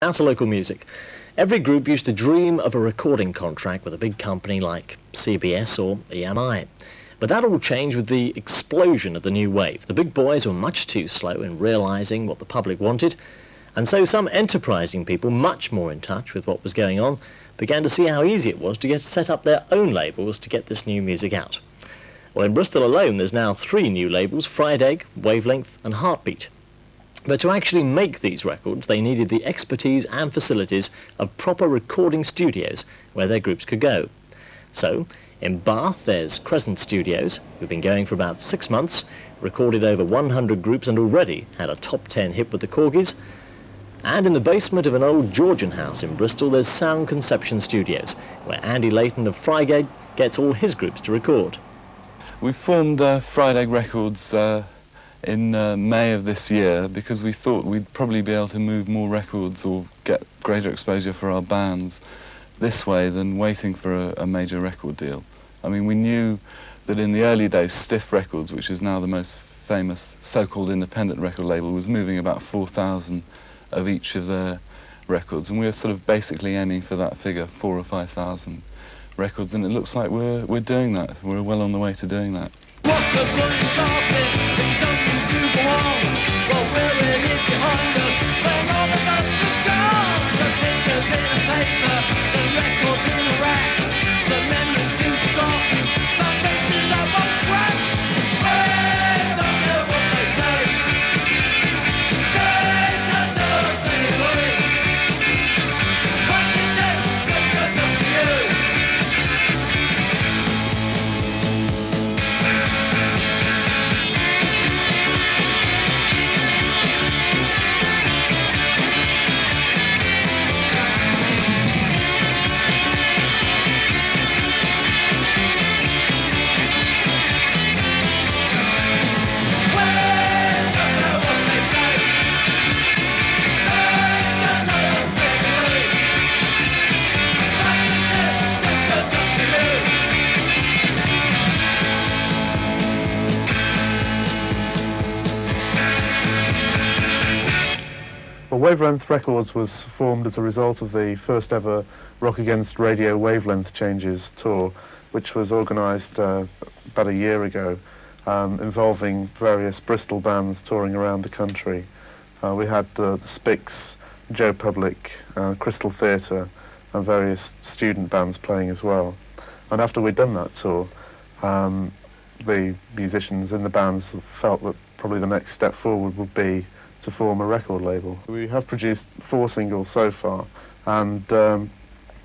Now to local music. Every group used to dream of a recording contract with a big company like CBS or EMI. But that all changed with the explosion of the new wave. The big boys were much too slow in realising what the public wanted, and so some enterprising people, much more in touch with what was going on, began to see how easy it was to get set up their own labels to get this new music out. Well, in Bristol alone there's now 3 new labels, Fried Egg, Wavelength and Heartbeat. But to actually make these records, they needed the expertise and facilities of proper recording studios where their groups could go. So, in Bath, there's Crescent Studios, who've been going for about 6 months, recorded over 100 groups and already had a top 10 hit with the Corgis. And in the basement of an old Georgian house in Bristol, there's Sound Conception Studios, where Andy Leighton of Fried Egg gets all his groups to record. We formed Fried Egg Records in May of this year because we thought we'd probably be able to move more records or get greater exposure for our bands this way than waiting for a major record deal. I mean, we knew that in the early days Stiff Records, which is now the most famous so-called independent record label, was moving about 4,000 of each of their records, and we were sort of basically aiming for that figure, 4,000 or 5,000 records, and it looks like we're doing that. We're well on the way to doing that. What's the bloody starting? Wavelength Records was formed as a result of the first ever Rock Against Radio Wavelength Changes tour, which was organised about a year ago, involving various Bristol bands touring around the country. We had the Spix, Joe Public, Crystal Theatre and various student bands playing as well. And after we'd done that tour, the musicians in the bands felt that probably the next step forward would be to form a record label. We have produced 4 singles so far, and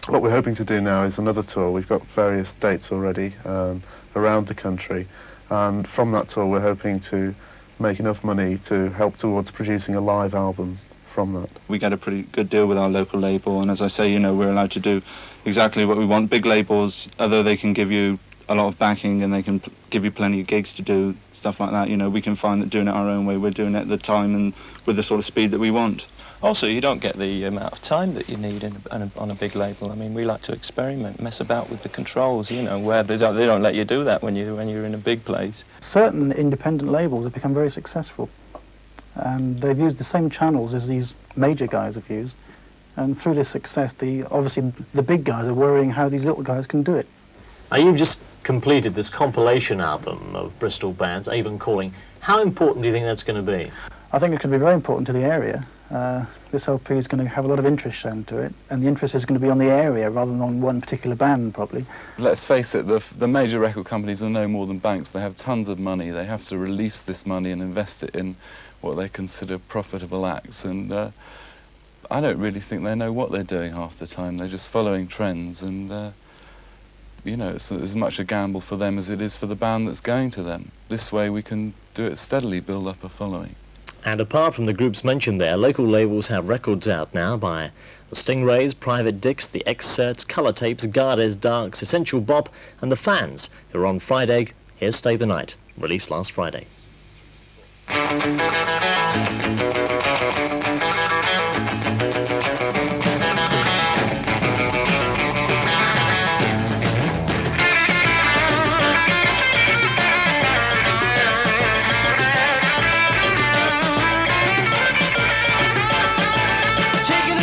what we're hoping to do now is another tour. We've got various dates already around the country, and from that tour we're hoping to make enough money to help towards producing a live album from that. We get a pretty good deal with our local label, and as I say, you know, we're allowed to do exactly what we want. Big labels, although they can give you a lot of backing and they can give you plenty of gigs to do, stuff like that, you know, we can find that doing it our own way, we're doing it at the time and with the sort of speed that we want. Also, you don't get the amount of time that you need on a big label. I mean, we like to experiment, mess about with the controls, you know, where they don't let you do that when you're in a big place. Certain independent labels have become very successful. They've used the same channels as these major guys have used, and through this success, obviously the big guys are worrying how these little guys can do it. Now, you've just completed this compilation album of Bristol bands, Avon Calling. How important do you think that's going to be? I think it's going to be very important to the area. This LP is going to have a lot of interest shown to it, and the interest is going to be on the area rather than on one particular band, probably. Let's face it, the major record companies are no more than banks. They have tons of money. They have to release this money and invest it in what they consider profitable acts, and I don't really think they know what they're doing half the time. They're just following trends, and you know, it's as much a gamble for them as it is for the band that's going to them. This way we can do it steadily, build up a following. And apart from the groups mentioned there, local labels have records out now by the Stingrays, Private Dicks, The X-Certs, Colour Tapes, Gardes, Darks, Essential Bop and The Fans, who are on Fried Egg, Here's Stay the Night, released last Friday.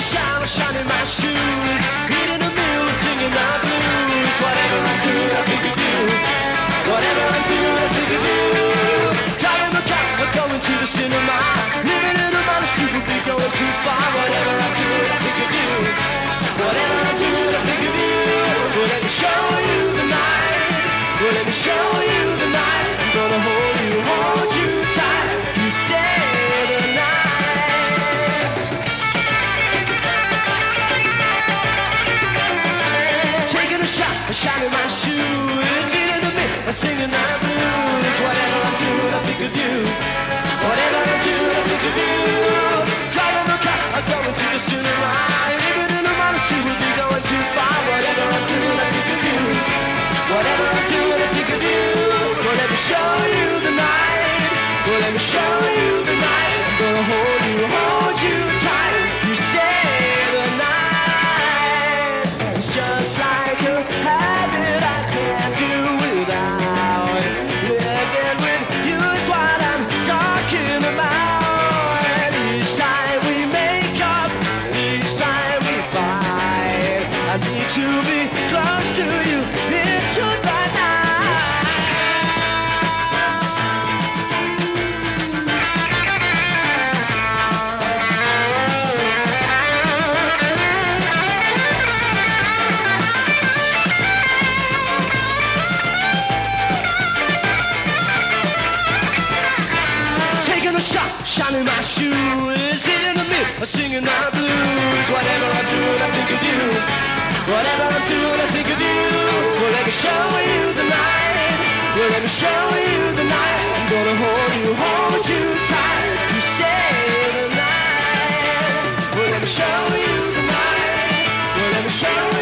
Shut down, shining my shoes, eating a meal and singing my blues. Whatever I do, I think of you. Whatever I do, I think of you. Driving the cab, but going to the cinema. Living in a monastery would be going too far. Whatever I do, I think of you. Whatever I do, I think of you. Well, let me show you the night. Well, let me show you the night. I'm gonna hold you tight. You stay the night. I shine in my shoes, singing to me, I'm singing my blues. Whatever I do, I think of you. Whatever I do, I think of you. Driving the car, I'm going to the cinema. Living in a monastery would be going too far. Whatever I do, I think of you. Whatever I do, I think of you. Well, let me show you the night. Well, let me show you the night. I'm gonna hold you tight. You stay the night. It's just like a habit I can't do without. Living with you is what I'm talking about. And each time we make up, each time we fight, I need to be close to you into the shining my shoes, sitting in the mid, singing my blues. Whatever I do, I think of you. Whatever I do, I think of you. Well, let me show you the night. Well, let me show you the night. I'm gonna hold you tight. You stay the night. Well, let me show you the night. Well, let me show you.